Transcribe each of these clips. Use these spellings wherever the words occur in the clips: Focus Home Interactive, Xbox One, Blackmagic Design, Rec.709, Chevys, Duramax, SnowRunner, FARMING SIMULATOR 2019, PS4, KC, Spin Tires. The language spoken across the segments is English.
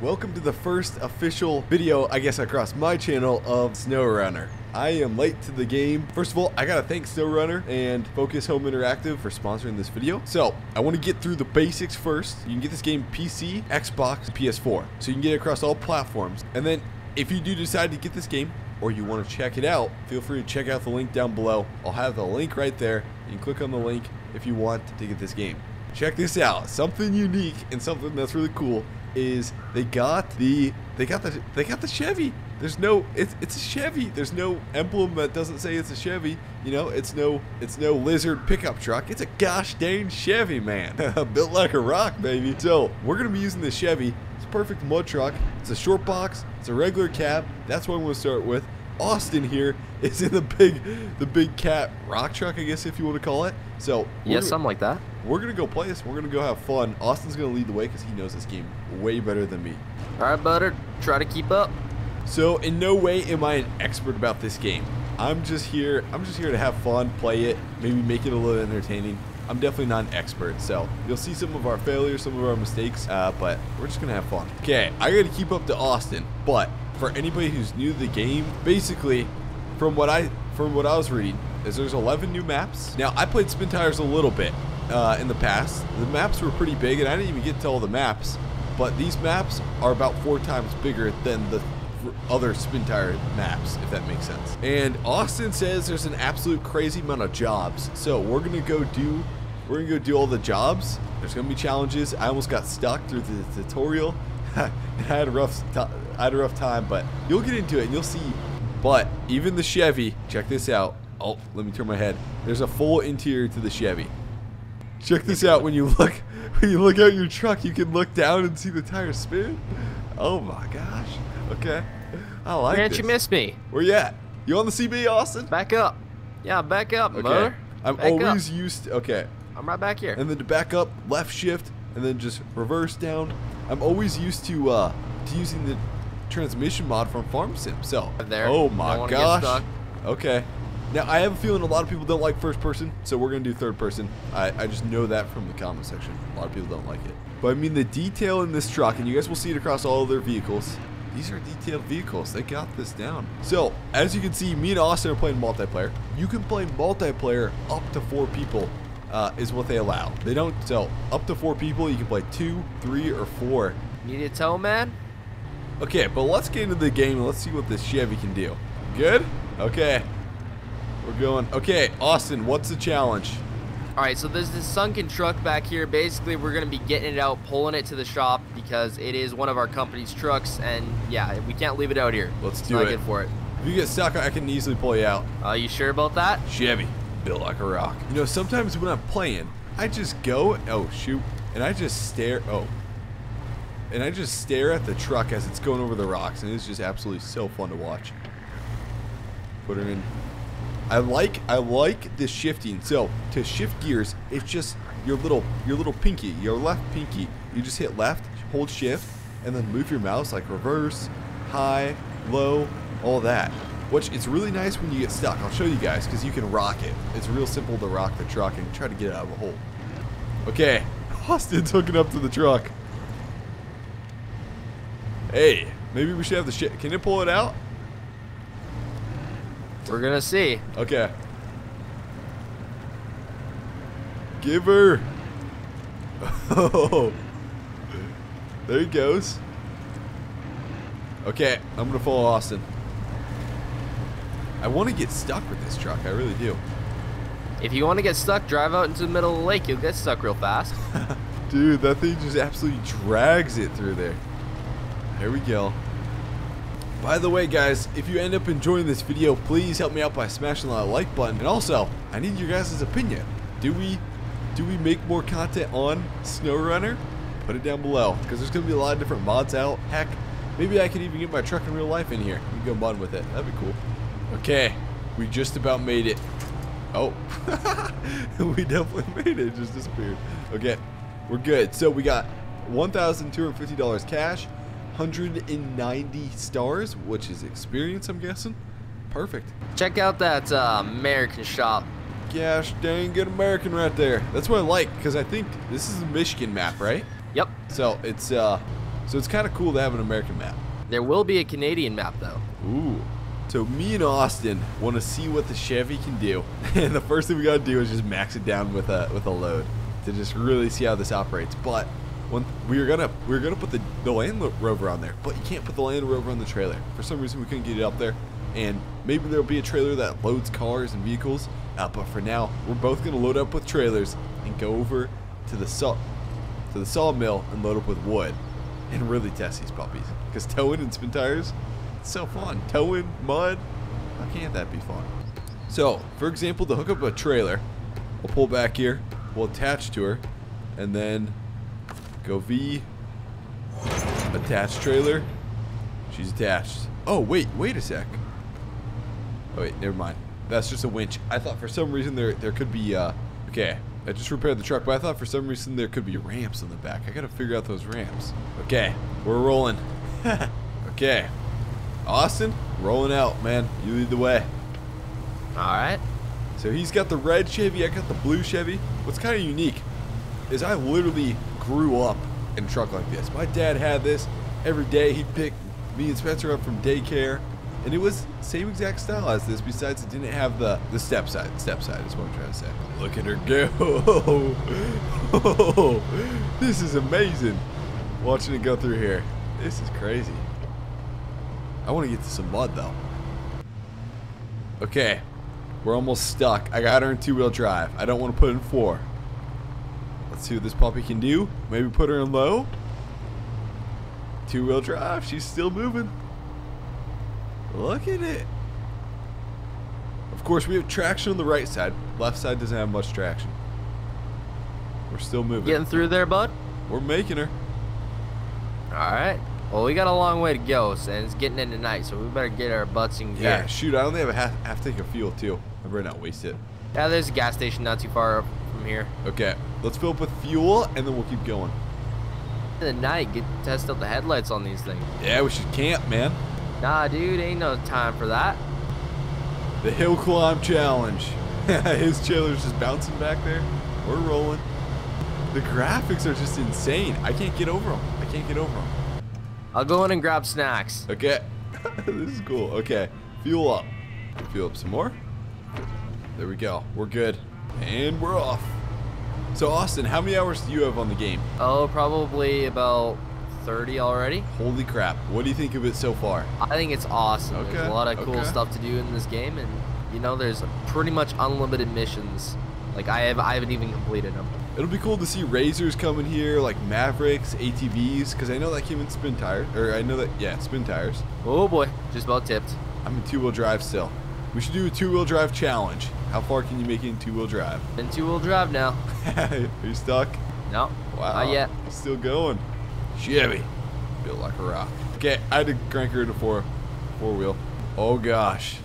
Welcome to the first official video, I guess, across my channel of SnowRunner. I am late to the game. First of all, I gotta thank SnowRunner and Focus Home Interactive for sponsoring this video. So, I wanna get through the basics first. You can get this game PC, Xbox, PS4. So you can get it across all platforms. And then, if you do decide to get this game, or you wanna check it out, feel free to check out the link down below. I'll have the link right there. You can click on the link if you want to get this game. Check this out, something unique and something that's really cool is they got the Chevy. There's no, it's a Chevy. There's no emblem that doesn't say it's a Chevy. You know, it's no lizard pickup truck. It's a gosh dang Chevy, man. Built like a rock, baby. So we're gonna be using the Chevy. It's a perfect mud truck. It's a short box. It's a regular cab. That's what I'm gonna start with. Austin here is in the big cat rock truck, I guess, if you want to call it. So yeah, something like that. We're gonna go play this. We're gonna go have fun. Austin's gonna lead the way because he knows this game way better than me. All right, butter, try to keep up. So in no way am I an expert about this game. I'm just here to have fun, play it, maybe make it a little entertaining. I'm definitely not an expert, so you'll see some of our failures, some of our mistakes, but we're just gonna have fun. Okay, I gotta keep up to Austin, but for anybody who's new to the game, basically, from what I was reading, is there's 11 new maps. Now, I played Spin Tires a little bit in the past. The maps were pretty big, and I didn't even get to all the maps, but these maps are about 4 times bigger than the other Spin Tire maps, if that makes sense. And Austin says there's an absolute crazy amount of jobs, so we're gonna go do all the jobs. There's gonna be challenges. I almost got stuck through the tutorial. I had a rough time, but you'll get into it and you'll see. But even the Chevy, check this out. Oh, let me turn my head. There's a full interior to the Chevy. Check this out. When you look out your truck, you can look down and see the tires spin. Oh my gosh. Okay. I like this. You miss me? Where you at? You on the CB, Austin? Back up. Yeah, back up, okay. Mother. I'm back always up. Used to, okay. I'm right back here. And then to back up, left shift, and then just reverse down. I'm always used to using the transmission mod from Farm Sim. So, there. Oh my gosh. Okay. Now, I have a feeling a lot of people don't like first person, so we're going to do third person. I just know that from the comment section. A lot of people don't like it. But I mean, the detail in this truck, and you guys will see it across all of their vehicles. These are detailed vehicles. They got this down. So, as you can see, me and Austin are playing multiplayer. You can play multiplayer up to 4 people is what they allow. They don't sell up to 4 people. You can play 2, 3, or 4. Need a tow, man? Okay, but let's get into the game and let's see what this Chevy can do. Good? Okay. We're going. Okay, Austin, what's the challenge? All right, so there's this sunken truck back here. Basically, we're going to be getting it out, pulling it to the shop because it is one of our company's trucks, and yeah, we can't leave it out here. Let's do it. It's not good for it. If you get stuck, I can easily pull you out. Are you sure about that? Chevy, built like a rock. You know, sometimes when I'm playing, I just go, oh shoot, and I just stare, oh. And I just stare at the truck as it's going over the rocks, and it's just absolutely so fun to watch. Put her in. I like the shifting. So to shift gears, it's just your little pinky, your left pinky. You just hit left, hold shift, and then move your mouse like reverse, high, low, all that. Which it's really nice when you get stuck. I'll show you guys because you can rock it. It's real simple to rock the truck and try to get it out of a hole. Okay, Austin's hooking up to the truck. Hey, maybe we should have the shit. Can it pull it out? We're gonna see. Okay. Give her. Oh. There he goes. Okay, I'm gonna follow Austin. I want to get stuck with this truck. I really do. If you want to get stuck, drive out into the middle of the lake. You'll get stuck real fast. Dude, that thing just absolutely drags it through there. There we go. By the way, guys, if you end up enjoying this video, please help me out by smashing that like button. And also, I need your guys' opinion. Do we make more content on SnowRunner? Put it down below, because there's going to be a lot of different mods out. Heck, maybe I could even get my truck in real life in here. We can go mod with it. That'd be cool. Okay, we just about made it. Oh, we definitely made it. It just disappeared. Okay, we're good. So we got $1,250 cash. 190 stars, which is experience, I'm guessing. Perfect. Check out that American shop. Gosh dang good American right there. That's what I like, because I think this is a Michigan map, right? Yep. So it's So it's kind of cool to have an American map. There will be a Canadian map though. Ooh. So me and Austin want to see what the Chevy can do, and the first thing we gotta do is just max it down with a load to just really see how this operates. But when we were gonna put the Land Rover on there, but you can't put the Land Rover on the trailer. For some reason we couldn't get it up there, and maybe there'll be a trailer that loads cars and vehicles. But for now, we're both gonna load up with trailers and go over to the sawmill and load up with wood, and really test these puppies. Cause towing and Spin Tires, it's so fun. Towing mud, how can't that be fun? So, for example, to hook up a trailer, we'll pull back here, we'll attach to her, and then go V, attach trailer. She's attached. Oh wait a sec. Oh wait, never mind. That's just a winch. I thought for some reason there could be okay. I just repaired the truck, but I thought for some reason there could be ramps on the back. I gotta figure out those ramps. Okay, we're rolling. Okay, Austin, rolling out, man. You lead the way. All right. So he's got the red Chevy. I got the blue Chevy. What's kind of unique is I literally grew up in a truck like this. My dad had this every day. He picked me and Spencer up from daycare. And it was same exact style as this, besides it didn't have the step side. Step side is what I'm trying to say. Look at her go. Oh, this is amazing. Watching it go through here. This is crazy. I want to get to some mud, though. Okay. We're almost stuck. I got her in two-wheel drive. I don't want to put in four. Let's see what this puppy can do. Maybe put her in low. Two-wheel drive. She's still moving. Look at it. Of course, we have traction on the right side. Left side doesn't have much traction. We're still moving. Getting through there, bud? We're making her. All right. Well, we got a long way to go, and it's getting into night, so we better get our butts in gear. Yeah, shoot, I only have a half tank of fuel, too. I better not waste it. Yeah, there's a gas station not too far up from here. Okay, let's fill up with fuel, and then we'll keep going. In the night, get to test out the headlights on these things. Yeah, we should camp, man. Nah, dude, ain't no time for that. The hill climb challenge. His trailer's just bouncing back there. We're rolling. The graphics are just insane. I can't get over them. I can't get over them. I'll go in and grab snacks. Okay. This is cool. Okay. Fuel up. Fuel up some more. There we go. We're good. And we're off. So, Austin, how many hours do you have on the game? Oh, probably about 30 already. Holy crap. What do you think of it so far? I think it's awesome. Okay. There's a lot of cool stuff to do in this game, and you know, there's pretty much unlimited missions. Like I haven't even completed them. It'll be cool to see racers come in here, like Mavericks, ATVs, because I know that came in Spin Tires, or I know that, yeah, Spin Tires. Oh boy, just about tipped. I'm in two-wheel drive still. We should do a two-wheel drive challenge. How far can you make it in two-wheel drive? In two-wheel drive now. Are you stuck? No, wow. Not yet. Still going. Chevy, built like a rock. Okay, I had to crank her into four wheel. Oh gosh,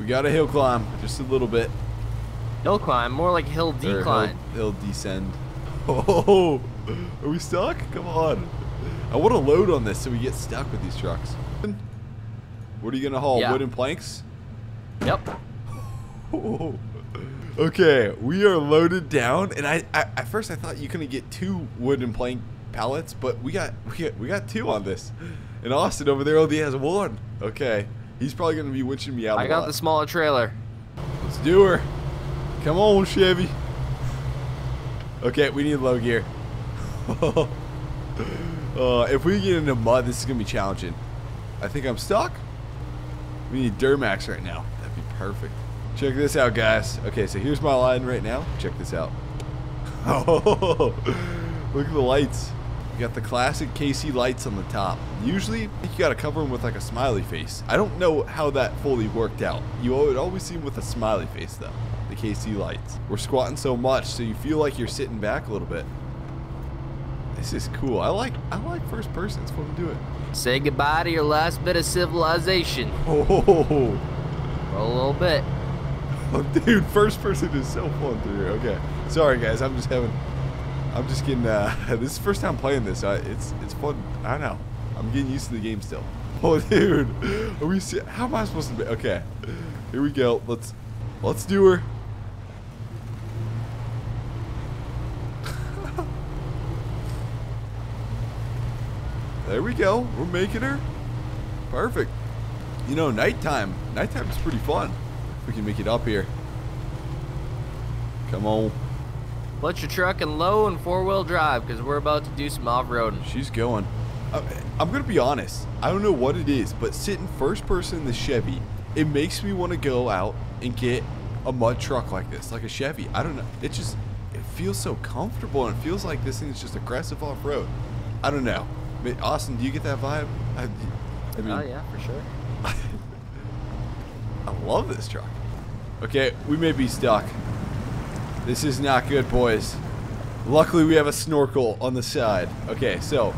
we got a hill climb, just a little bit. Hill climb, more like hill decline. Hill descend. Oh, are we stuck? Come on. I want to load on this so we get stuck with these trucks. What are you gonna haul? Yeah. Wooden planks? Yep. Oh. Okay, we are loaded down, and I at first I thought you couldn't get two wooden plank pallets, but we got two on this, and Austin over there only has one. Okay, he's probably gonna be winching me out. I got the smaller trailer. Let's do her. Come on, Chevy. Okay, we need low gear. If we get into mud, this is gonna be challenging. I think I'm stuck. We need Duramax right now. That'd be perfect. Check this out, guys. Okay, so here's my line right now. Check this out. Oh, look at the lights. You got the classic KC lights on the top. Usually, you gotta cover them with like a smiley face. I don't know how that fully worked out. You would always see them with a smiley face though. The KC lights. We're squatting so much, so you feel like you're sitting back a little bit. This is cool. I like first person. It's fun to do it. Say goodbye to your last bit of civilization. Oh, for a little bit. Oh, dude, first person is so fun to do. Okay, sorry guys. I'm just getting, this is the first time playing this. It's fun. I don't know. I'm getting used to the game still. Oh, dude. Are we? How am I supposed to be? Okay. Here we go. Let's do her. There we go. We're making her. Perfect. You know, nighttime. Nighttime is pretty fun. We can make it up here. Come on. Let your truck in low and four-wheel drive because we're about to do some off-roading. She's going. I'm going to be honest. I don't know what it is, but sitting first person in the Chevy, it makes me want to go out and get a mud truck like this, like a Chevy. I don't know. It just, it feels so comfortable, and it feels like this thing is just aggressive off-road. I don't know. I mean, Austin, do you get that vibe? I mean, oh, yeah, for sure. I love this truck. Okay, we may be stuck. This is not good, boys. Luckily, we have a snorkel on the side. Okay, so.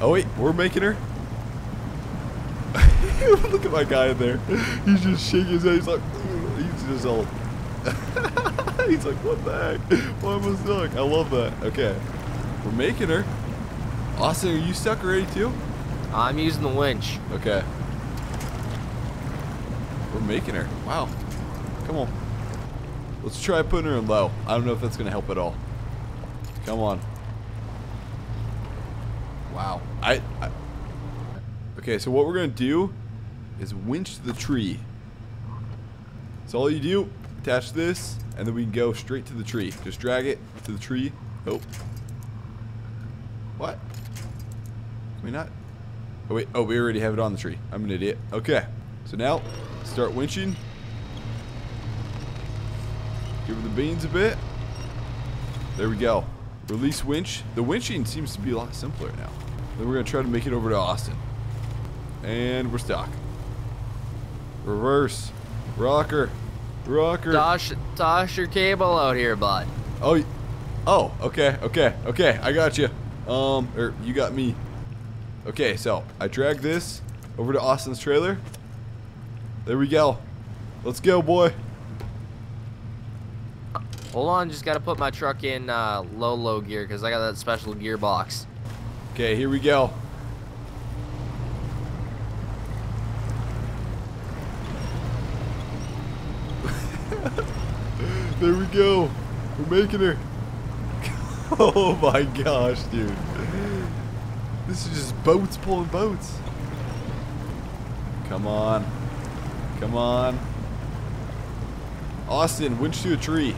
Oh, wait, we're making her. Look at my guy in there. He's just shaking his head. He's like, he's just old. He's like, what the heck? Why am I stuck? I love that. Okay, we're making her. Austin, are you stuck already, too? I'm using the winch. Okay. We're making her. Wow. Come on. Let's try putting her in low. I don't know if that's going to help at all. Come on. Wow. Okay, so what we're going to do is winch the tree. So all you do, attach this, and then we can go straight to the tree. Just drag it to the tree. Oh. What? Can we not? Oh, wait. Oh, we already have it on the tree. I'm an idiot. Okay. So now, start winching. Give her the beans a bit. There we go. Release winch. The winching seems to be a lot simpler now. Then we're going to try to make it over to Austin. And we're stuck. Reverse. Rocker. Rocker. Toss your cable out here, bud. Oh, oh, okay, okay, okay. I got you. Or you got me. Okay, so I drag this over to Austin's trailer. There we go. Let's go, boy. Hold on, just gotta put my truck in low gear because I got that special gearbox. Okay, here we go. There we go. We're making her. Oh my gosh, dude. This is just boats pulling boats. Come on. Come on. Austin, winch to a tree.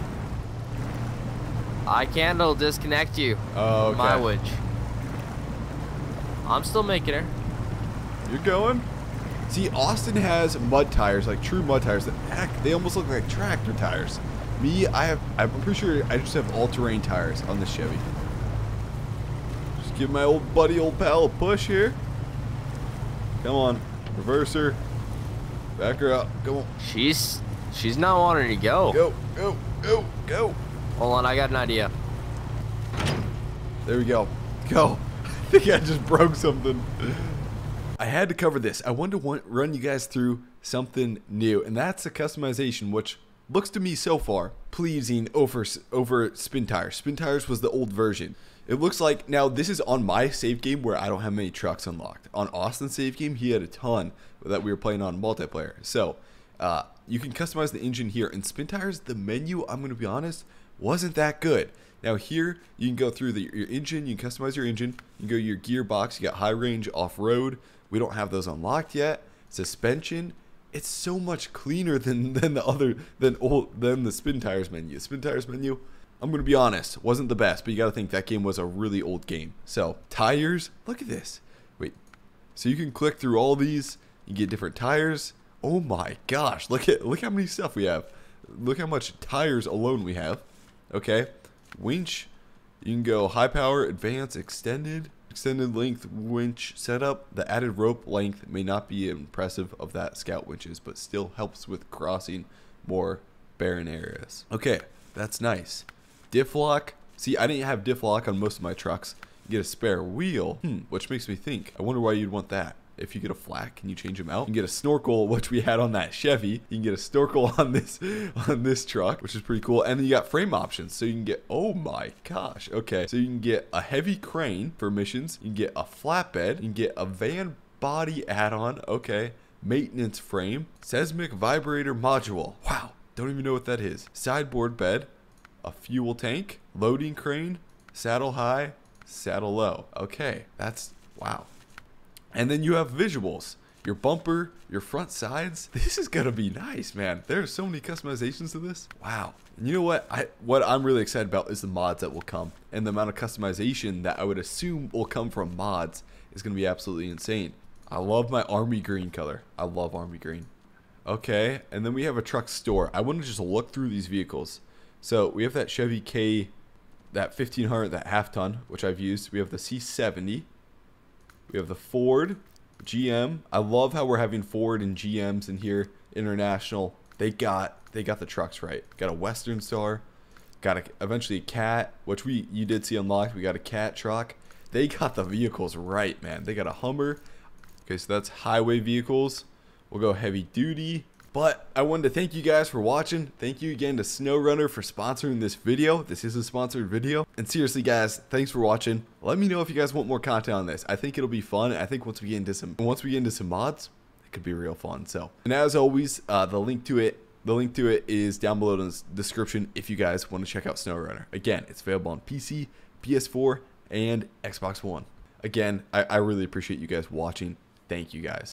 I can't, it'll disconnect you. Oh, okay. My winch. I'm still making her. You're going? See, Austin has mud tires, like true mud tires. That act, they almost look like tractor tires. Me, I'm pretty sure I just have all-terrain tires on this Chevy. Just give my old buddy, old pal a push here. Come on. Reverse her. Back her up. Come on. She's not wanting to go. Go, go, go, go. Hold on, I got an idea. There we go. Go. I think I just broke something. I had to cover this. I wanted to run you guys through something new, and that's the customization, which looks to me so far pleasing over Spin Tires. Spin Tires was the old version. It looks like, now this is on my save game where I don't have many trucks unlocked. On Austin's save game, he had a ton that we were playing on multiplayer. So, you can customize the engine here. In Spin Tires, the menu, I'm going to be honest, wasn't that good. Now here, you can go through your engine, you can customize your engine, you can go to your gearbox, you got high range, off-road. We don't have those unlocked yet. Suspension. It's so much cleaner than the Spin Tires menu. Spin Tires menu, I'm gonna be honest, wasn't the best, but you gotta think that game was a really old game. So tires, look at this. Wait, so you can click through all these and get different tires. Oh my gosh, look how many stuff we have. Look how much tires alone we have. Okay, winch. You can go high power, advanced, extended. Extended length winch setup. The added rope length may not be impressive of that scout winches, but still helps with crossing more barren areas. Okay, that's nice. Diff lock. See, I didn't have diff lock on most of my trucks. You get a spare wheel, which makes me think. I wonder why you'd want that. If you get a flat, can you change them out? You can get a snorkel, which we had on that Chevy. You can get a snorkel on this truck, which is pretty cool. And then you got frame options. So you can get, oh my gosh. Okay, so you can get a heavy crane for missions. You can get a flatbed. You can get a van body add-on. Okay, maintenance frame. Seismic vibrator module. Wow, don't even know what that is. Sideboard bed. A fuel tank. Loading crane. Saddle high. saddle low. Okay, that's, wow. And then you have visuals. Your bumper, your front sides. This is gonna be nice, man. There are so many customizations to this. Wow. And you know what? What I'm really excited about is the mods that will come, and the amount of customization that I would assume will come from mods is gonna be absolutely insane. I love my army green color. I love army green. Okay, and then we have a truck store. I want to just look through these vehicles. So we have that Chevy K, that 1500, that half ton, which I've used. We have the C70. We have the Ford. GM. I love how we're having Ford and GMs in here. International. They got the trucks right. Got a Western Star. Got a, eventually a Cat, which you did see unlocked. We got a Cat truck. They got the vehicles right, man. They got a Hummer. Okay, so that's highway vehicles. We'll go heavy duty. But I wanted to thank you guys for watching. Thank you again to SnowRunner for sponsoring this video. This is a sponsored video. And seriously, guys, thanks for watching. Let me know if you guys want more content on this. I think it'll be fun. I think once we get into some mods, it could be real fun. So, and as always, the link to it is down below in the description if you guys want to check out SnowRunner. Again, it's available on PC, PS4, and Xbox One. Again, I really appreciate you guys watching. Thank you guys.